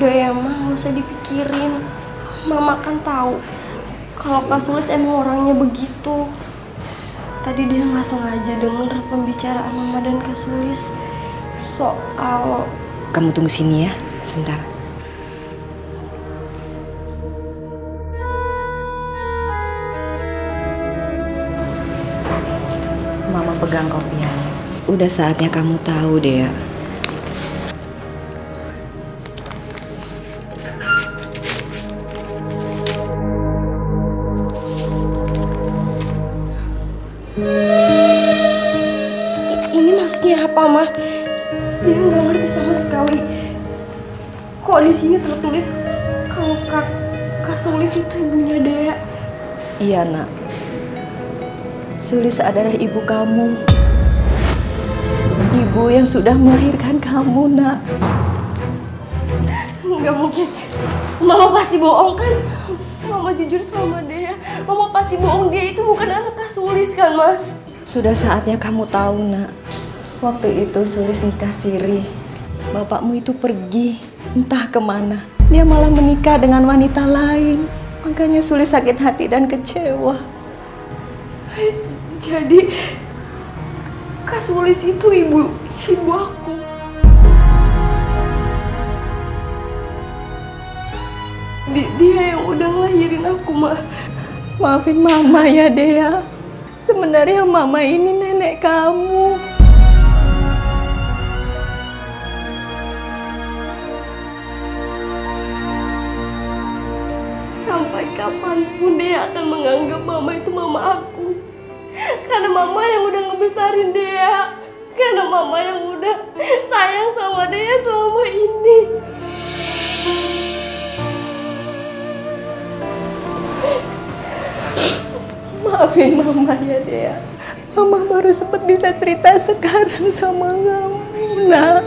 Udah ya Ma, gak usah dipikirin. Mama kan tahu kalau Kak Sulis emang orangnya begitu. Tadi dia nggak sengaja denger pembicaraan Mama dan Kak Sulis soal... Kamu tunggu sini ya, sebentar. Mama pegang kopiannya. Udah saatnya kamu tahu deh ya. Ini maksudnya apa, Ma? Dia nggak ngerti sama sekali. Kok di sini tertulis kalau Kak Sulis itu ibunya Dea? Iya, Nak. Sulis adalah ibu kamu. Ibu yang sudah melahirkan kamu, Nak. Nggak mungkin. Mama pasti bohong, kan? Mama jujur sama Dea. Mama pasti bohong, dia itu bukan anak Kak Sulis, kan, Ma? Sudah saatnya kamu tahu, Nak. Waktu itu Sulis nikah siri. Bapakmu itu pergi, entah kemana. Dia malah menikah dengan wanita lain. Makanya Sulis sakit hati dan kecewa. Jadi, Kak Sulis itu ibu aku. Dia yang udah ngelahirin aku, Ma. Maafin Mama ya, Dea. Sebenarnya Mama ini nenek kamu. Sampai kapanpun Dea akan menganggap Mama itu Mama aku. Karena Mama yang udah ngebesarin Dea. Karena Mama yang udah sayang sama Dea selama ini. Maafin Mama ya, Dea. Mama baru sempat bisa cerita sekarang sama kamu, Nak.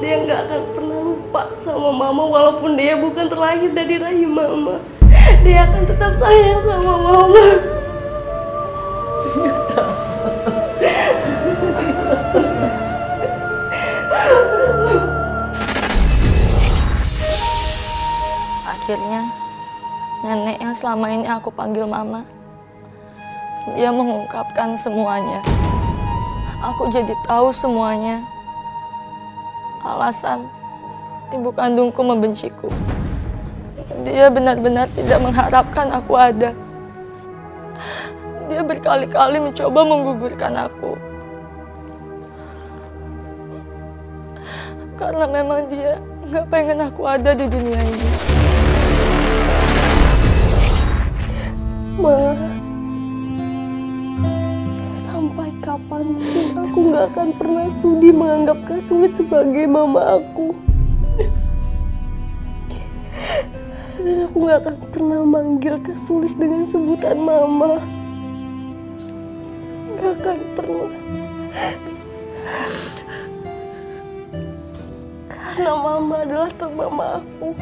Dia nggak akan pernah lupa sama Mama walaupun dia bukan terlahir dari rahim Mama. Dia akan tetap sayang sama Mama. Akhirnya nenek yang selama ini aku panggil Mama, dia mengungkapkan semuanya. Aku jadi tahu semuanya. Alasan ibu kandungku membenciku. Dia benar-benar tidak mengharapkan aku ada. Dia berkali-kali mencoba menggugurkan aku. Karena memang dia nggak pengen aku ada di dunia ini. Ma, sampai kapanpun aku nggak akan pernah sudi menganggap Kak Sulis sebagai Mama aku. Dan aku nggak akan pernah manggil Kak Sulis dengan sebutan Mama. Nggak akan pernah. Karena Mama adalah termama aku.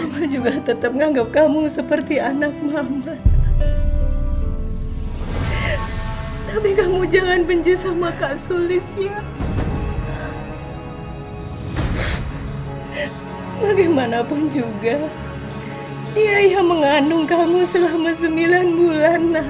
Mama juga tetap menganggap kamu seperti anak Mama. Tapi kamu jangan benci sama Kak Sulis ya. Bagaimanapun juga, dia yang mengandung kamu selama 9 bulan, Nak.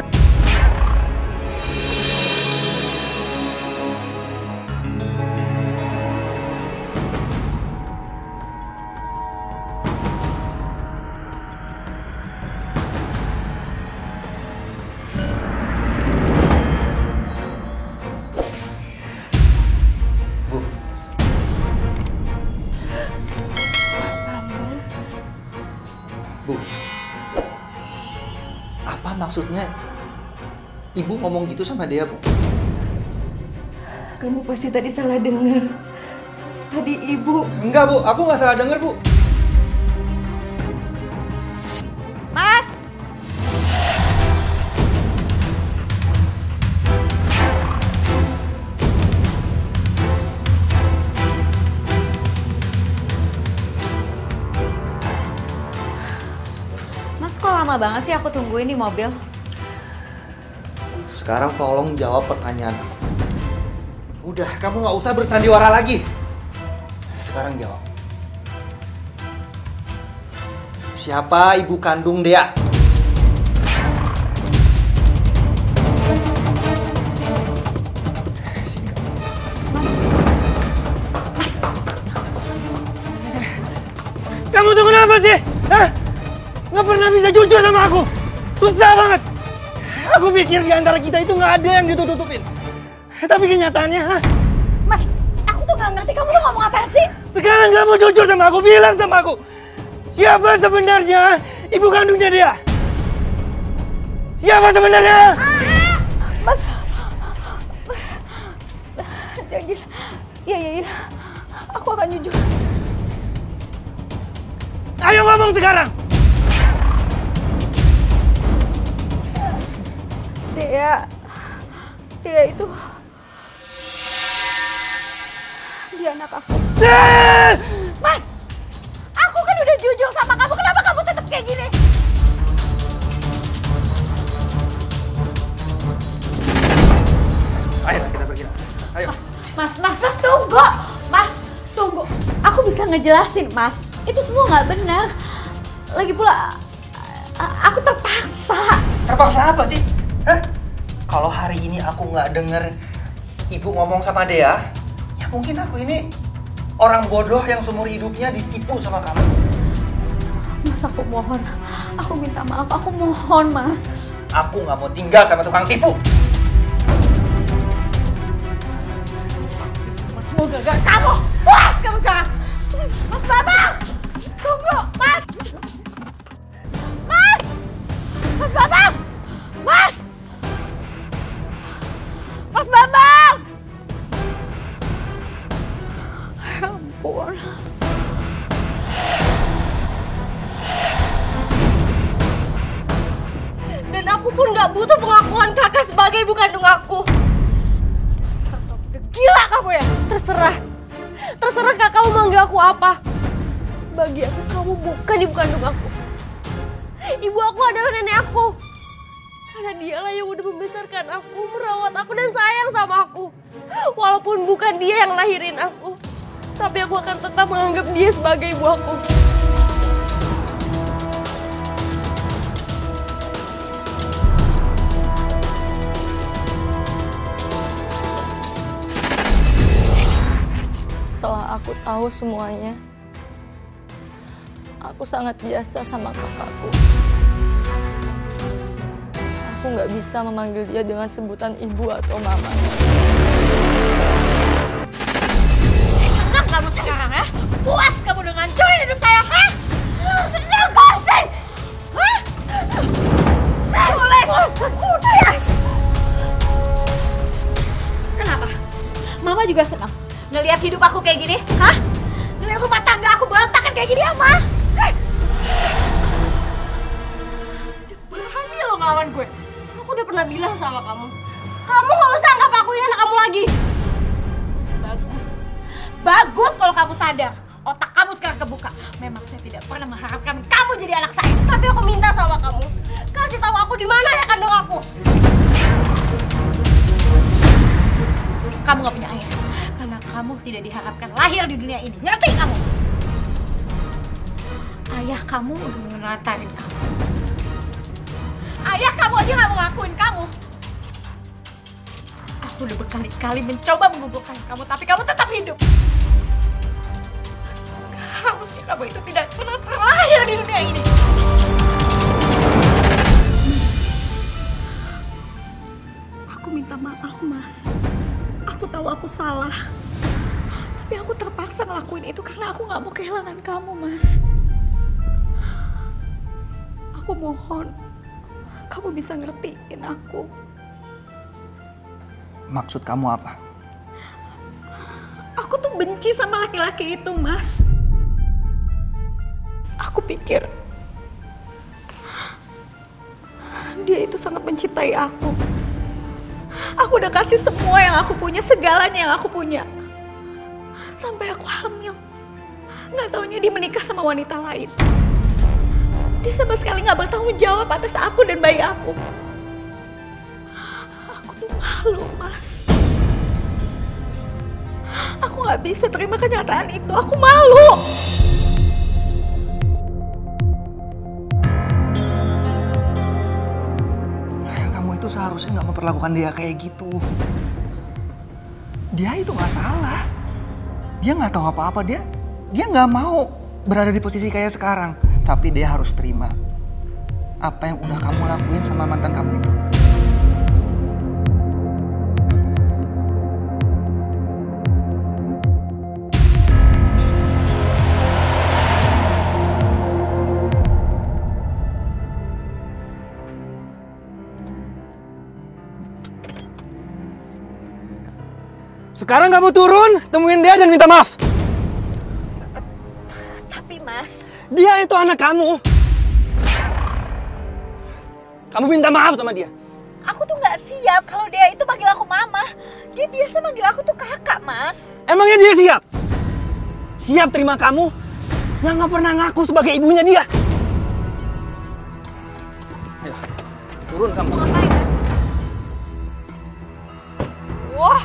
Apa maksudnya ibu ngomong gitu sama dia, Bu? Kamu pasti tadi salah dengar. Tadi ibu... Enggak, Bu. Aku nggak salah dengar, Bu. Mas! Kok lama banget sih aku tungguin di mobil? Sekarang tolong jawab pertanyaan aku. Udah, kamu nggak usah bersandiwara lagi. Sekarang jawab. Siapa ibu kandung Dea? Mas. Kamu tuh kenapa sih? Hah? Nggak pernah bisa jujur sama aku. Susah banget. Aku pikir di antara kita itu nggak ada yang ditutup-tutupin. Tapi kenyataannya, hah? Mas, aku tuh nggak ngerti. Kamu tuh ngomong apaan sih? Sekarang kamu jujur sama aku. Bilang sama aku. Siapa sebenarnya ibu kandungnya dia? Siapa sebenarnya? Mas, janji. Iya. Aku akan jujur. Ayo ngomong sekarang. Dia itu dia anak aku. Mas. Udah jujur sama kamu, kenapa kamu tetap kayak gini? Ayo kita bergerak. Ayo. Mas, tunggu. Mas, tunggu. Aku bisa ngejelasin, Mas. Itu semua nggak benar. Lagi pula, aku terpaksa. Terpaksa apa sih? Hah? Kalau hari ini aku nggak denger ibu ngomong sama Dea, ya mungkin aku ini orang bodoh yang seumur hidupnya ditipu sama kamu. Mas, aku mohon. Aku minta maaf. Aku mohon, Mas. Aku nggak mau tinggal sama tukang tipu. Mas, mau gagal kamu. Puas kamu sekarang. Mas, Babang. Tunggu, Mas. Mas. Mas, Babang. Mas. Mas, Babang. Dan aku pun gak butuh pengakuan kakak sebagai ibu kandung aku. Gila kamu ya? Terserah kakak mau manggil aku apa. Bagi aku kamu bukan ibu kandung aku. Ibu aku adalah nenek aku. Karena dialah yang udah membesarkan aku, merawat aku dan sayang sama aku. Walaupun bukan dia yang lahirin aku. Tapi aku akan tetap menganggap dia sebagai ibu aku. Setelah aku tahu semuanya, aku sangat biasa sama kakakku. Aku nggak bisa memanggil dia dengan sebutan ibu atau mama. Kamu sekarang ya? Puas kamu udah ngancurin hidup saya, ha? Senang goseng! Hah? Sulis! Udah! Kenapa? Mama juga senang ngelihat hidup aku kayak gini, hah? Ngelihat rumah tangga aku berantakan kayak gini, ya, Ma? Berani lo ngelawan gue. Aku udah pernah bilang sama kamu. Kamu gak usah anggap aku ini anak kamu lagi. Bagus kalau kamu sadar, otak kamu sekarang kebuka. Memang saya tidak pernah mengharapkan kamu jadi anak saya, tapi aku minta sama kamu, kasih tahu aku di mana ya kandung aku. Kamu gak punya ayah, karena kamu tidak diharapkan lahir di dunia ini. Ngerti kamu? Ayah kamu udah menatain kamu. Ayah kamu aja gak mau ngakuin kamu. Aku udah berkali-kali mencoba menggugurkan kamu, tapi kamu tetap hidup. Harusnya kamu itu tidak pernah terlahir di dunia ini. Aku minta maaf, Mas. Aku tahu aku salah. Tapi aku terpaksa ngelakuin itu karena aku nggak mau kehilangan kamu, Mas. Aku mohon, kamu bisa ngertiin aku. Maksud kamu apa? Aku tuh benci sama laki-laki itu, Mas. Aku pikir dia itu sangat mencintai aku. Aku udah kasih semua yang aku punya, segalanya yang aku punya. Sampai aku hamil. Nggak taunya dia menikah sama wanita lain. Dia sama sekali nggak bertanggung jawab atas aku dan bayi aku. Aku tuh malu, Mas. aku gak bisa terima kenyataan itu, aku malu. Kamu itu seharusnya gak memperlakukan dia kayak gitu. Dia itu gak salah. Dia gak tahu apa-apa, dia gak mau berada di posisi kayak sekarang. Tapi dia harus terima apa yang udah kamu lakuin sama mantan kamu itu. Sekarang kamu turun, temuin dia dan minta maaf. Tapi Mas, dia itu anak kamu. Kamu minta maaf sama dia. Aku tuh nggak siap kalau dia itu panggil aku mama. Dia biasa manggil aku tuh kakak, Mas. Emangnya dia siap? Siap terima kamu yang nggak pernah ngaku sebagai ibunya dia. Ayo, turun kamu. Ngapain, Mas? Wah.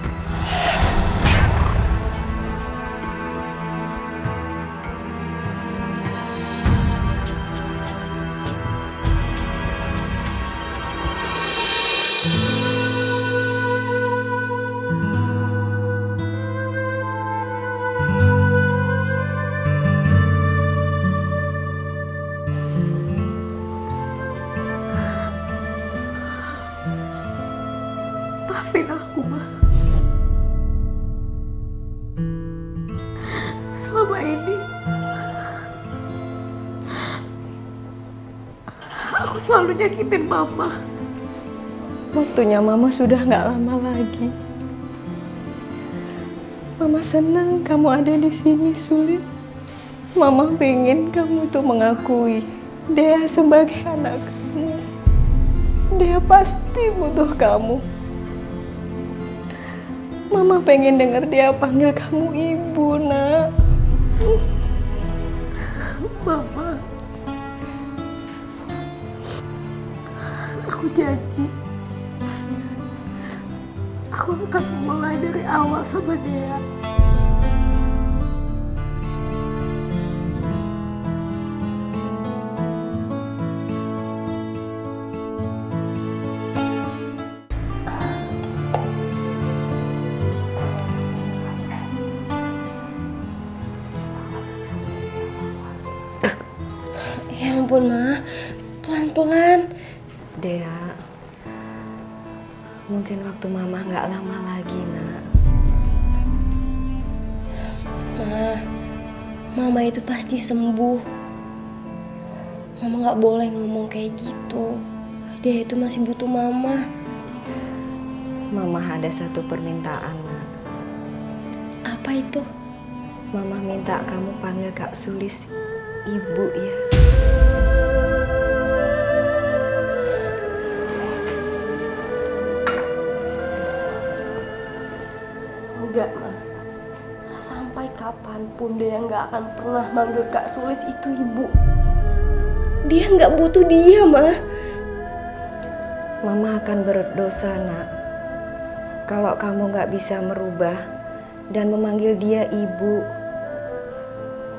Maafin aku, Ma. Selama ini aku selalu nyakitin Mama. Waktunya Mama sudah nggak lama lagi. Mama senang kamu ada di sini, Sulis. Mama pengen kamu tuh mengakui Dea sebagai anak kamu. Dea pasti butuh kamu. Mama pengen denger dia panggil kamu ibu, Nak. Mama, aku janji aku akan mulai dari awal sama dia. Ampun, Ma, pelan-pelan. Dea, mungkin waktu Mama nggak lama lagi, Nak. Ma, Mama itu pasti sembuh. Mama nggak boleh ngomong kayak gitu. Dea itu masih butuh Mama. Mama ada satu permintaan, Nak. Apa itu? Mama minta kamu panggil Kak Sulis ibu, ya. Enggak, Ma. Sampai kapanpun dia nggak akan pernah manggil Kak Sulis itu ibu. Dia nggak butuh dia, Ma. Mama akan berdosa, Nak, kalau kamu nggak bisa merubah dan memanggil dia ibu.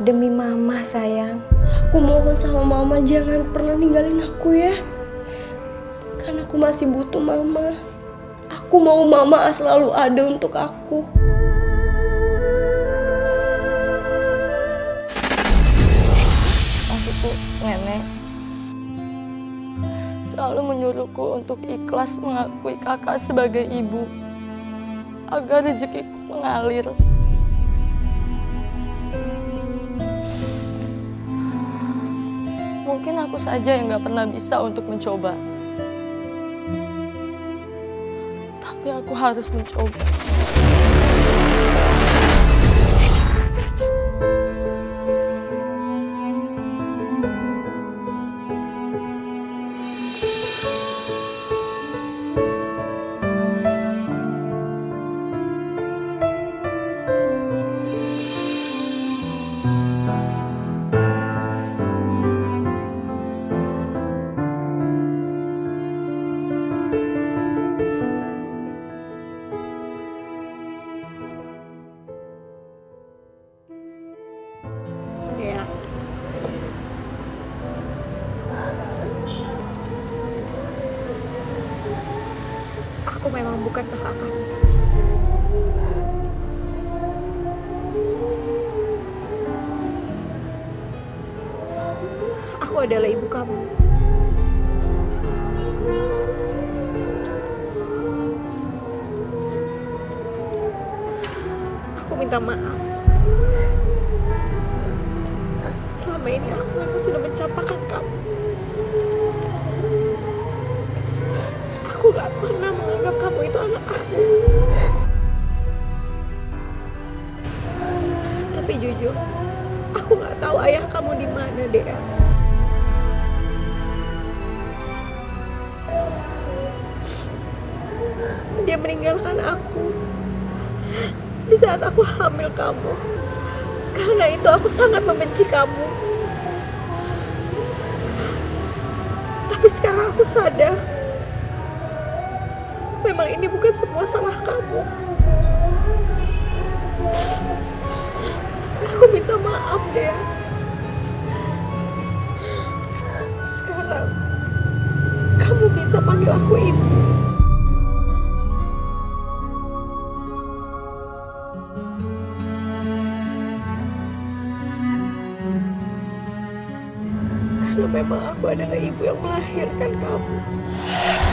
Demi Mama, sayang. Aku mohon sama Mama jangan pernah ninggalin aku, ya. Karena aku masih butuh Mama. Aku mau Mama selalu ada untuk aku. Maksudku, Nenek selalu menyuruhku untuk ikhlas mengakui kakak sebagai ibu, agar rezekiku mengalir. Mungkin aku saja yang gak pernah bisa untuk mencoba. Tapi aku harus mencoba. memang bukan kakak kamu. Aku adalah ibu kamu. Aku minta maaf. Selama ini aku memang sudah mencapakan kamu. Aku gak pernah menganggap kamu itu anak aku. Tapi jujur, aku gak tahu ayah kamu di mana, Dea. Dia meninggalkan aku di saat aku hamil kamu. Karena itu aku sangat membenci kamu. Tapi sekarang aku sadar, memang ini bukan semua salah kamu. Aku minta maaf, Dea. Sekarang kamu bisa panggil aku ibu. Memang aku adalah ibu yang melahirkan kamu.